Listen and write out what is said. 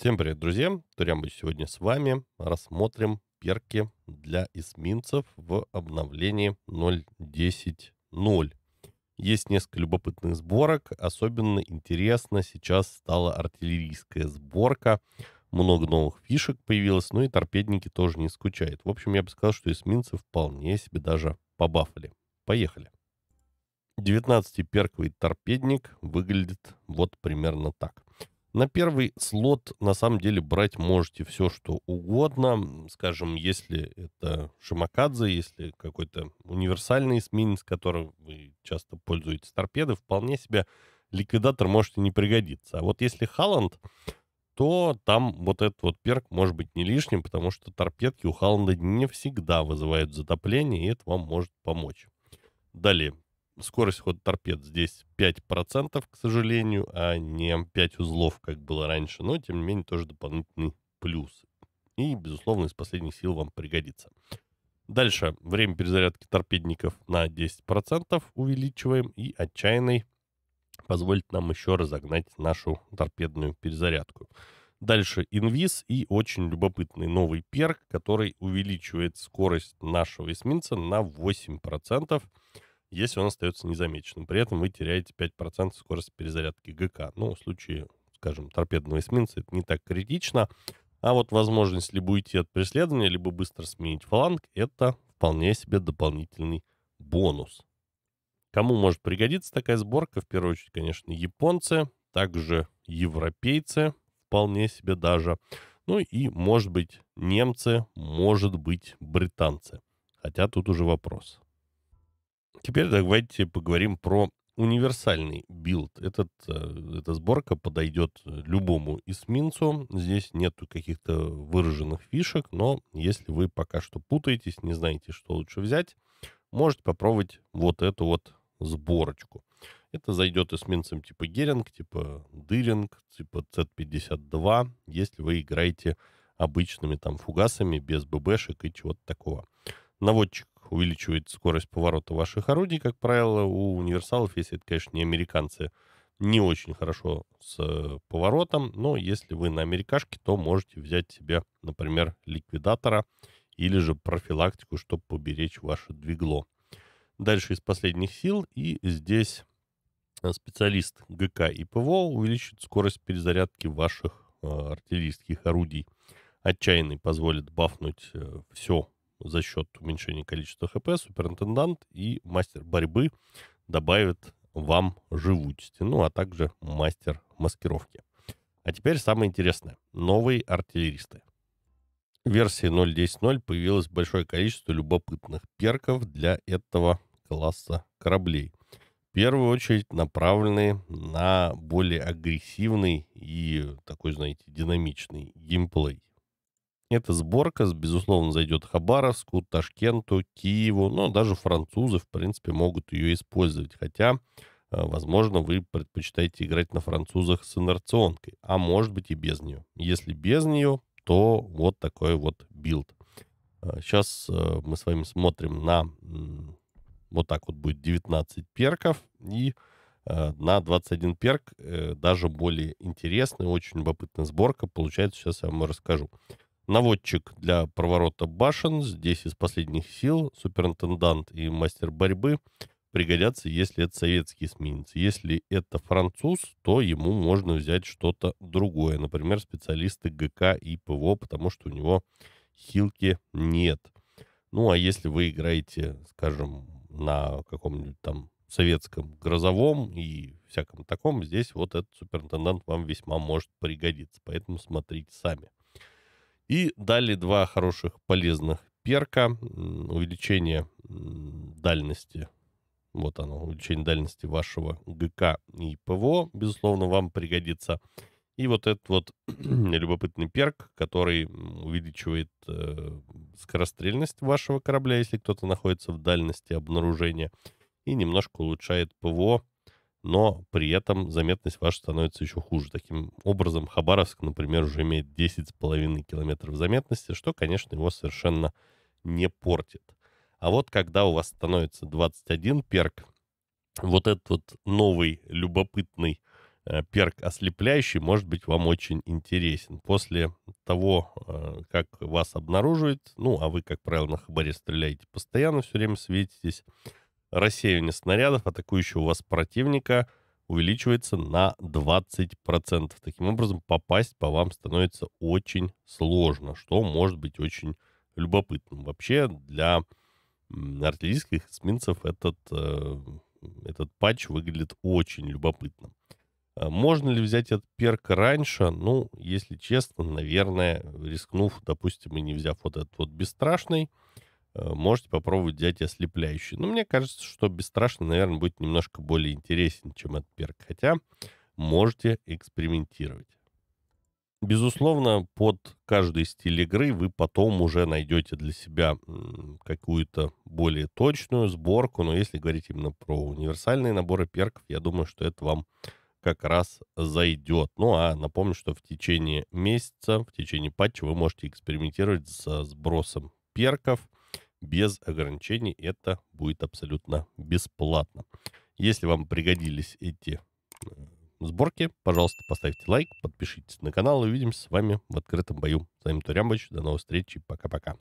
Всем привет, друзья! Турьямович сегодня с вами. Рассмотрим перки для эсминцев в обновлении 0.10.0. Есть несколько любопытных сборок. Особенно интересно сейчас стала артиллерийская сборка. Много новых фишек появилось, ну и торпедники тоже не скучают. В общем, я бы сказал, что эсминцы вполне себе даже побафали. Поехали! 19-перковый торпедник выглядит вот примерно так. На первый слот на самом деле брать можете все, что угодно. Скажем, если это Шимакадзе, если какой-то универсальный эсминец, которым вы часто пользуетесь торпедой, вполне себе ликвидатор можете не пригодиться. А вот если Халланд, то там вот этот вот перк может быть не лишним, потому что торпедки у Халланда не всегда вызывают затопление, и это вам может помочь. Далее. Скорость хода торпед здесь 5%, к сожалению, а не 5 узлов, как было раньше. Но, тем не менее, тоже дополнительный плюс. И, безусловно, из последних сил вам пригодится. Дальше. Время перезарядки торпедников на 10% увеличиваем. И отчаянный позволит нам еще разогнать нашу торпедную перезарядку. Дальше инвиз и очень любопытный новый перк, который увеличивает скорость нашего эсминца на 8%. Если он остается незамеченным. При этом вы теряете 5% скорости перезарядки ГК. Ну, в случае, скажем, торпедного эсминца это не так критично. А вот возможность либо уйти от преследования, либо быстро сменить фланг, это вполне себе дополнительный бонус. Кому может пригодиться такая сборка? В первую очередь, конечно, японцы, также европейцы, вполне себе даже. Ну и, может быть, немцы, может быть, британцы. Хотя тут уже вопрос. Теперь давайте поговорим про универсальный билд. Эта сборка подойдет любому эсминцу. Здесь нету каких-то выраженных фишек, но если вы пока что путаетесь, не знаете, что лучше взять, можете попробовать вот эту вот сборочку. Это зайдет эсминцам типа Геринг, типа Дыринг, типа Z52, если вы играете обычными там фугасами, без ББшек и чего-то такого. Наводчик увеличивает скорость поворота ваших орудий, как правило, у универсалов, если это, конечно, не американцы, не очень хорошо с поворотом, но если вы на америкашке, то можете взять себе, например, ликвидатора или же профилактику, чтобы поберечь ваше двигло. Дальше из последних сил, и здесь специалист ГК и ПВО увеличит скорость перезарядки ваших артиллерийских орудий. Отчаянный позволит бафнуть все за счет уменьшения количества ХП, суперинтендант и мастер борьбы добавят вам живучести, ну а также мастер маскировки. А теперь самое интересное. Новые артиллеристы. В версии 0.10.0 появилось большое количество любопытных перков для этого класса кораблей. В первую очередь направленные на более агрессивный и такой, знаете, динамичный геймплей. Эта сборка, безусловно, зайдет Хабаровску, Ташкенту, Киеву, но даже французы, в принципе, могут ее использовать. Хотя, возможно, вы предпочитаете играть на французах с инерционкой, а может быть и без нее. Если без нее, то вот такой вот билд. Сейчас мы с вами смотрим на... Вот так вот будет 19 перков и... На 21 перк даже более интересная, очень любопытная сборка получается. Сейчас я вам расскажу. Наводчик для проворота башен. Здесь из последних сил суперинтендант и мастер борьбы пригодятся, если это советский эсминец. Если это француз, то ему можно взять что-то другое. Например, специалисты ГК и ПВО, потому что у него хилки нет. Ну, а если вы играете, скажем, на каком-нибудь там советском грозовом и всяком таком, здесь вот этот суперинтендант вам весьма может пригодиться. Поэтому смотрите сами. И далее два хороших полезных перка. Увеличение дальности. Вот оно, увеличение дальности вашего ГК и ПВО, безусловно, вам пригодится. И вот этот вот любопытный перк, который увеличивает скорострельность вашего корабля, если кто-то находится в дальности обнаружения. И немножко улучшает ПВО, но при этом заметность ваша становится еще хуже. Таким образом, Хабаровск, например, уже имеет 10,5 километров заметности, что, конечно, его совершенно не портит. А вот когда у вас становится 21 перк, вот этот вот новый любопытный перк ослепляющий может быть вам очень интересен. После того, как вас обнаруживает, ну, а вы, как правило, на хабаре стреляете постоянно, все время светитесь, рассеивание снарядов атакующего вас противника увеличивается на 20%. Таким образом, попасть по вам становится очень сложно, что может быть очень любопытным. Вообще, для артиллерийских эсминцев этот патч выглядит очень любопытным. Можно ли взять этот перк раньше? Ну, если честно, наверное, рискнув, допустим, и не взяв вот этот вот бесстрашный, можете попробовать взять ослепляющий. Но мне кажется, что бесстрашный, наверное, будет немножко более интересен, чем этот перк. Хотя можете экспериментировать. Безусловно, под каждый стиль игры вы потом уже найдете для себя какую-то более точную сборку. Но если говорить именно про универсальные наборы перков, я думаю, что это вам как раз зайдет. Ну, а напомню, что в течение месяца, в течение патча вы можете экспериментировать со сбросом перков без ограничений. Это будет абсолютно бесплатно. Если вам пригодились эти сборки, пожалуйста, поставьте лайк, подпишитесь на канал. Увидимся с вами в открытом бою. С вами Турьямович. До новых встреч и пока-пока.